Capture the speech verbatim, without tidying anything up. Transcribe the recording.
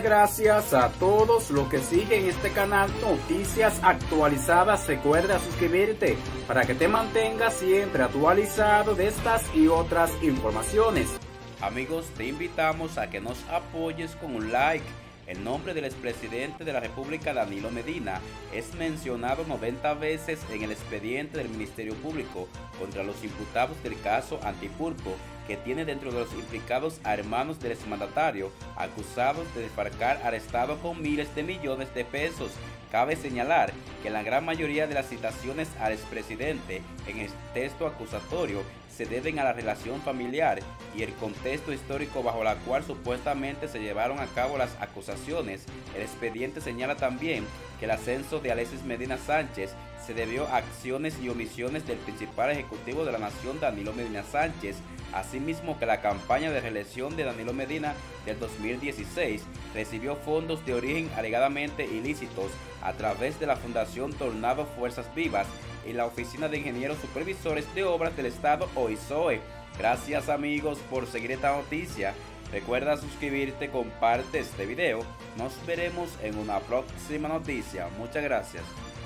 muchas gracias a todos los que siguen este canal Noticias Actualizadas. Recuerda suscribirte para que te mantengas siempre actualizado de estas y otras informaciones. Amigos, te invitamos a que nos apoyes con un like. El nombre del expresidente de la República, Danilo Medina, es mencionado noventa veces en el expediente del Ministerio Público contra los imputados del caso Antipulpo, que tiene dentro de los implicados a hermanos del exmandatario, acusados de desfalcar al Estado con miles de millones de pesos. Cabe señalar que la gran mayoría de las citaciones al expresidente en el texto acusatorio se deben a la relación familiar y el contexto histórico bajo la cual supuestamente se llevaron a cabo las acusaciones. El expediente señala también que el ascenso de Alexis Medina Sánchez se debió a acciones y omisiones del principal ejecutivo de la nación, Danilo Medina Sánchez, asimismo que la campaña de reelección de Danilo Medina del dos mil dieciséis recibió fondos de origen alegadamente ilícitos a través de la Fundación Tornado Fuerzas Vivas y la Oficina de Ingenieros Supervisores de Obras del Estado, O I S O E. Gracias amigos por seguir esta noticia. Recuerda suscribirte, comparte este video. Nos veremos en una próxima noticia. Muchas gracias.